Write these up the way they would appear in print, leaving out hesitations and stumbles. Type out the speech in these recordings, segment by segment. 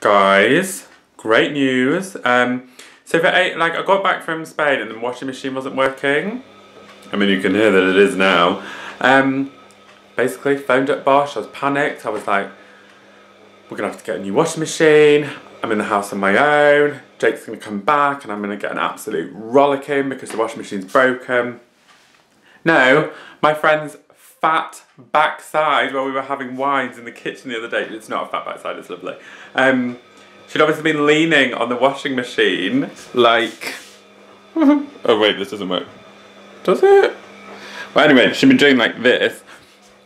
Guys, great news. So for eight, like I got back from Spain and the washing machine wasn't working. I mean, you can hear that it is now. Basically phoned up Bosch, I was panicked. I was like, we're gonna have to get a new washing machine. I'm in the house on my own. Jake's gonna come back and I'm gonna get an absolute rollicking because the washing machine's broken. No, my friend's fat backside, while we were having wines in the kitchen the other day, it's not a fat backside, it's lovely. She'd obviously been leaning on the washing machine, like, oh wait, this doesn't work. Does it? Well anyway, she'd been doing like this,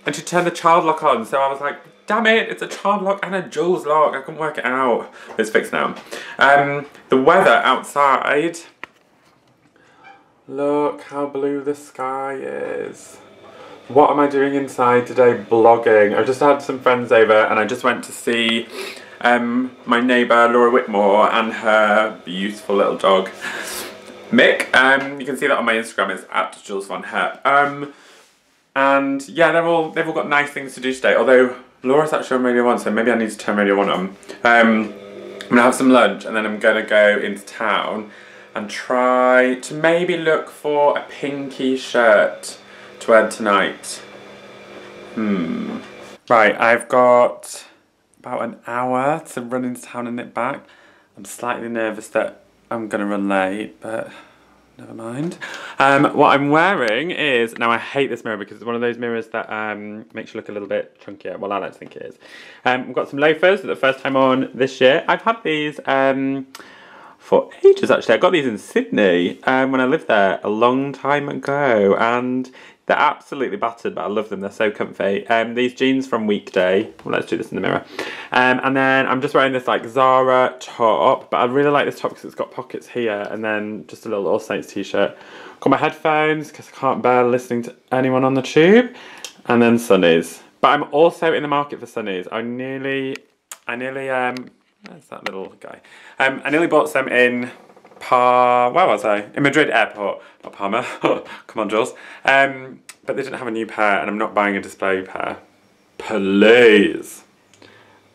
and she turned the child lock on, so I was like, damn it, it's a child lock and a Jules lock, I couldn't work it out. It's fixed now. The weather outside, look how blue the sky is. What am I doing inside today? Blogging. I've just had some friends over and I just went to see my neighbour Laura Whitmore and her beautiful little dog Mick. You can see that on my Instagram, it's at Jules Von Hep. And yeah, they've all got nice things to do today, although Laura's actually on Radio 1, so maybe I need to turn Radio 1 on. I'm going to have some lunch and then I'm going to go into town and try to maybe look for a pinky shirt to wear tonight. Right, I've got about an hour to run into town and nip back. I'm slightly nervous that I'm gonna run late, but never mind. What I'm wearing is, now I hate this mirror because it's one of those mirrors that makes you look a little bit chunkier. Well, I like to think it is. I've got some loafers for the first time on this year. I've had these for ages actually. I got these in Sydney when I lived there a long time ago, and they're absolutely battered, but I love them. They're so comfy. These jeans from Weekday. Well, let's do this in the mirror. And then I'm just wearing this like Zara top, but I really like this top because it's got pockets here, and then just a little All Saints t-shirt. Got my headphones because I can't bear listening to anyone on the tube, and then sunnies. But I'm also in the market for sunnies. I nearly where's that little guy? I nearly bought some in where was I? In Madrid airport, not Palma. Come on, Jules. But they didn't have a new pair, and I'm not buying a display pair. Please.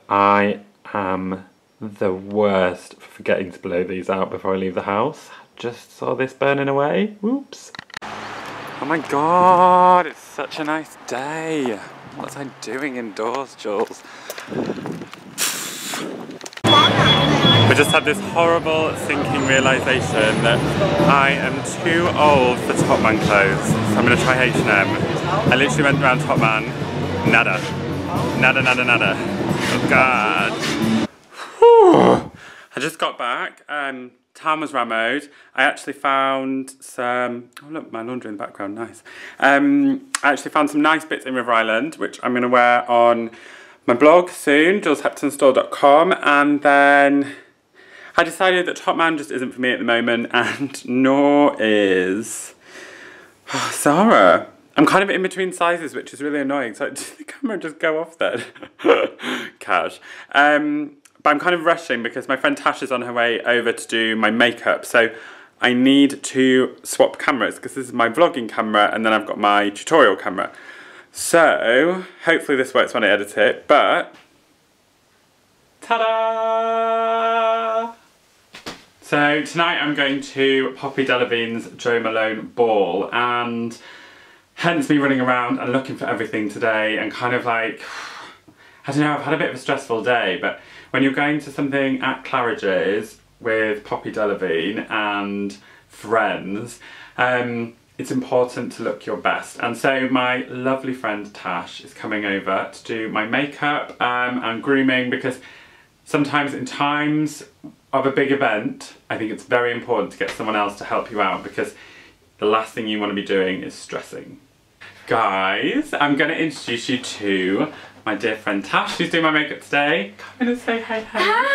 I am the worst for forgetting to blow these out before I leave the house. Just saw this burning away. Whoops. Oh my God, it's such a nice day. What was I doing indoors, Jules? We just had this horrible sinking realisation that I am too old for Topman clothes, so I'm going to try H&M. I literally went around Topman, nada. Nada, nada, nada. Oh God. Whew. I just got back, town was rammed. I actually found some, oh look, my laundry in the background, nice. I actually found some nice bits in River Island, which I'm going to wear on my blog soon, JulesHeptonStore.com, and then I decided that Topman just isn't for me at the moment, and nor is Zara. I'm kind of in between sizes, which is really annoying, so did the camera just go off then? Cash. But I'm kind of rushing because my friend Tash is on her way over to do my makeup, so I need to swap cameras because this is my vlogging camera and then I've got my tutorial camera. So hopefully this works when I edit it, but ta-da! So tonight I'm going to Poppy Delevingne's Jo Malone Ball, and hence me running around and looking for everything today and kind of like, I don't know, I've had a bit of a stressful day, but when you're going to something at Claridge's with Poppy Delevingne and friends, it's important to look your best. And so my lovely friend Tash is coming over to do my makeup and grooming, because sometimes in times of a big event, I think it's very important to get someone else to help you out, because the last thing you want to be doing is stressing. Guys, I'm going to introduce you to my dear friend Tash, who's doing my makeup today. Come in and say hey, hey. Hi.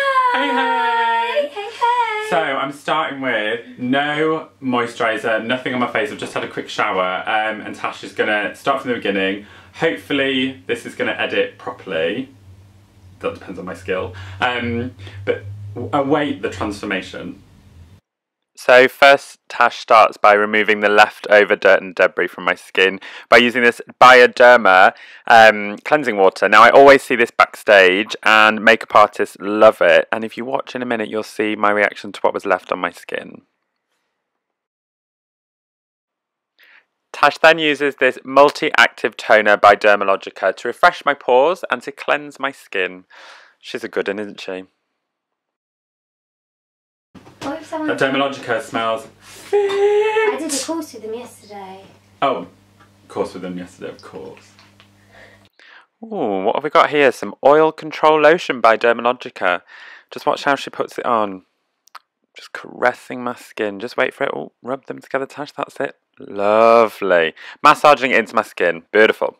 Hey, hey. Hey, hey. So I'm starting with no moisturiser, nothing on my face. I've just had a quick shower, and Tash is going to start from the beginning. Hopefully this is going to edit properly. That depends on my skill. But await the transformation. So first, Tash starts by removing the leftover dirt and debris from my skin by using this Bioderma cleansing water. Now, I always see this backstage, and makeup artists love it. And if you watch in a minute, you'll see my reaction to what was left on my skin. Tash then uses this multi-active toner by Dermalogica to refresh my pores and to cleanse my skin. She's a good one, isn't she? That Dermalogica smells fit. I did a course with them yesterday. Oh, course with them yesterday, of course. Ooh, what have we got here? Some oil control lotion by Dermalogica. Just watch how she puts it on. Just caressing my skin. Just wait for it. Oh, rub them together, Tash. That's it. Lovely. Massaging it into my skin. Beautiful.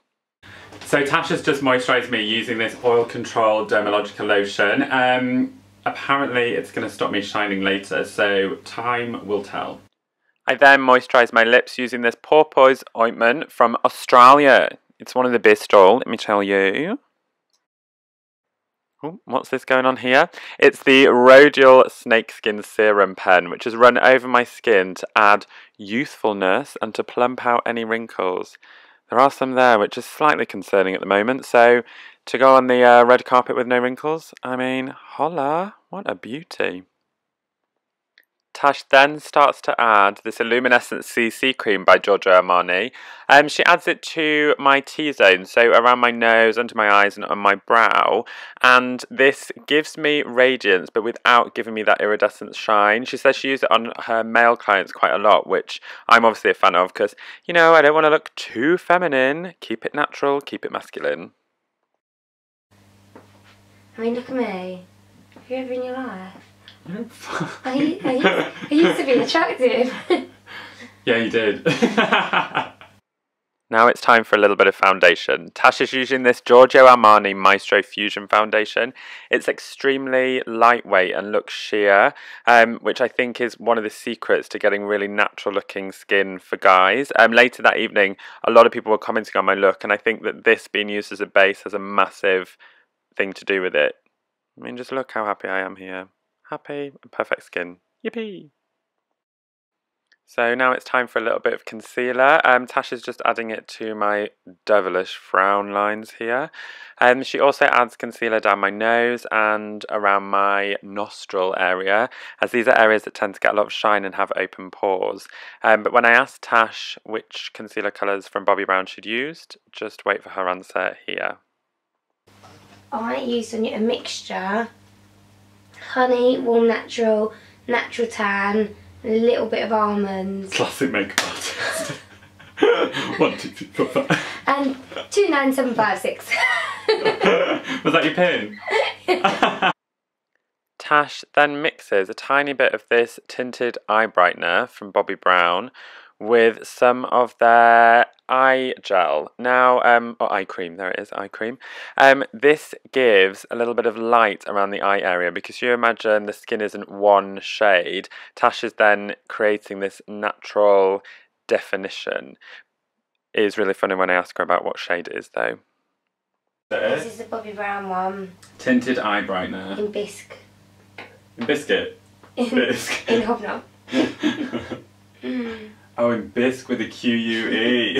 So Tash has just moisturised me using this oil control Dermalogica lotion. Apparently it's going to stop me shining later, so time will tell. I then moisturise my lips using this porpoise ointment from Australia. It's one of the best oil, let me tell you. Ooh, what's this going on here? It's the Rodial Snakeskin Serum Pen, which is run over my skin to add youthfulness and to plump out any wrinkles. There are some there, which is slightly concerning at the moment, so to go on the red carpet with no wrinkles, I mean, holla, what a beauty. Tash then starts to add this Illuminescent CC cream by Giorgio Armani. She adds it to my T-zone, so around my nose, under my eyes and on my brow. And this gives me radiance, but without giving me that iridescent shine. She says she used it on her male clients quite a lot, which I'm obviously a fan of because, you know, I don't want to look too feminine. Keep it natural, keep it masculine. I mean, look at me. Have you ever in your life? I used to be attractive. Yeah, you did. Now it's time for a little bit of foundation. Tash is using this Giorgio Armani Maestro Fusion Foundation. It's extremely lightweight and looks sheer, which I think is one of the secrets to getting really natural looking skin for guys. Later that evening, a lot of people were commenting on my look, and I think that this being used as a base has a massive thing to do with it. I mean, just look how happy I am here. Happy and perfect skin. Yippee! So now it's time for a little bit of concealer. Tash is just adding it to my devilish frown lines here. She also adds concealer down my nose and around my nostril area, as these are areas that tend to get a lot of shine and have open pores. But when I asked Tash which concealer colours from Bobbi Brown she'd used, just wait for her answer here. I used a mixture. Honey, warm natural, natural tan, and a little bit of almonds. Classic makeup artist. 1, 2, 3, 4, 5. And 29756. Was that your pin? Tash then mixes a tiny bit of this tinted eye brightener from Bobbi Brown with some of their eye gel. Now, or eye cream, there it is, eye cream. This gives a little bit of light around the eye area because you imagine the skin isn't one shade. Tash is then creating this natural definition. It is really funny when I ask her about what shade it is though. This is the Bobbi Brown one. Tinted eye brightener. In bisque. In biscuit? Bisque. In hobnob. Oh, and bisque with a Q-U-E.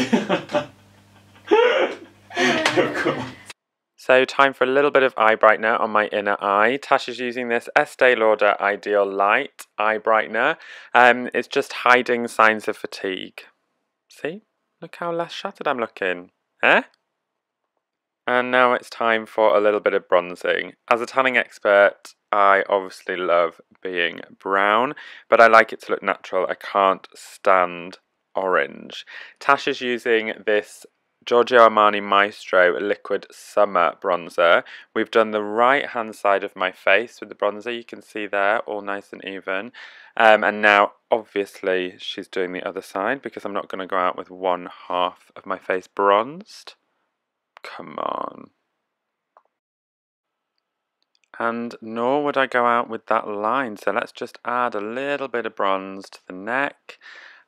Of course. So time for a little bit of eye brightener on my inner eye. Tash is using this Estee Lauder Ideal Light Eye Brightener. It's just hiding signs of fatigue. See? Look how less shattered I'm looking. Eh? And now it's time for a little bit of bronzing. As a tanning expert, I obviously love being brown, but I like it to look natural. I can't stand orange. Tash is using this Giorgio Armani Maestro Liquid Summer Bronzer. We've done the right-hand side of my face with the bronzer. You can see there, all nice and even. And now, obviously, she's doing the other side because I'm not going to go out with one half of my face bronzed. Come on. And nor would I go out with that line, so let's just add a little bit of bronze to the neck,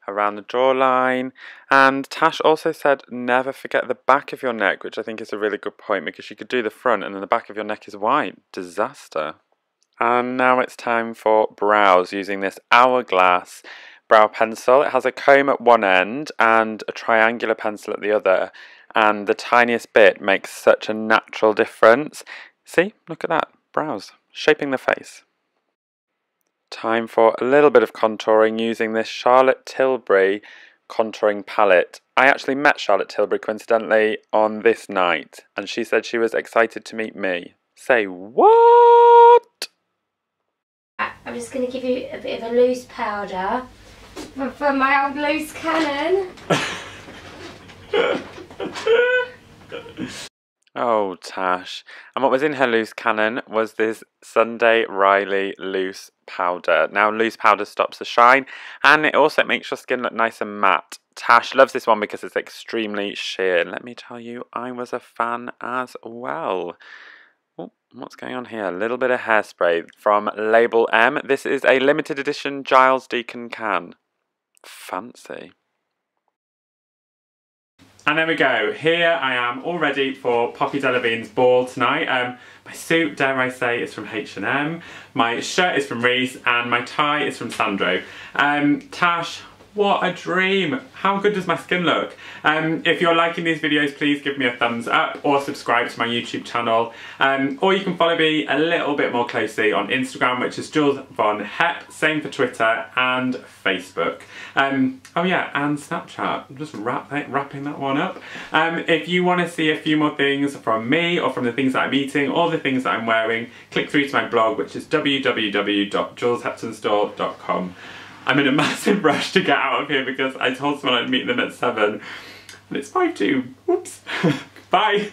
around the jawline. And Tash also said never forget the back of your neck, which I think is a really good point because you could do the front and then the back of your neck is white. Disaster. And now it's time for brows using this Hourglass brow pencil. It has a comb at one end and a triangular pencil at the other, and the tiniest bit makes such a natural difference. See, look at that, brows, shaping the face. Time for a little bit of contouring using this Charlotte Tilbury contouring palette. I actually met Charlotte Tilbury coincidentally on this night, and she said she was excited to meet me. Say what? I'm just going to give you a bit of a loose powder from my old loose cannon. Oh, Tash. And what was in her loose cannon was this Sunday Riley loose powder. Now, loose powder stops the shine, and it also makes your skin look nice and matte. Tash loves this one because it's extremely sheer. Let me tell you, I was a fan as well. Ooh, what's going on here? A little bit of hairspray from Label M. This is a limited edition Giles Deacon can. Fancy. And there we go, here I am all ready for Poppy Delevingne's ball tonight. My suit, dare I say, is from H&M, my shirt is from Reiss, and my tie is from Sandro. Tash, what a dream! How good does my skin look? If you're liking these videos, please give me a thumbs up or subscribe to my YouTube channel. Or you can follow me a little bit more closely on Instagram, which is Jules Von Hep, same for Twitter and Facebook. Oh yeah, and Snapchat. I'm just wrapping that one up. If you want to see a few more things from me or from the things that I'm eating or the things that I'm wearing, click through to my blog, which is www.JulesHeptonStore.com. I'm in a massive rush to get out of here because I told someone I'd meet them at 7 and it's 5 to. Whoops. Bye.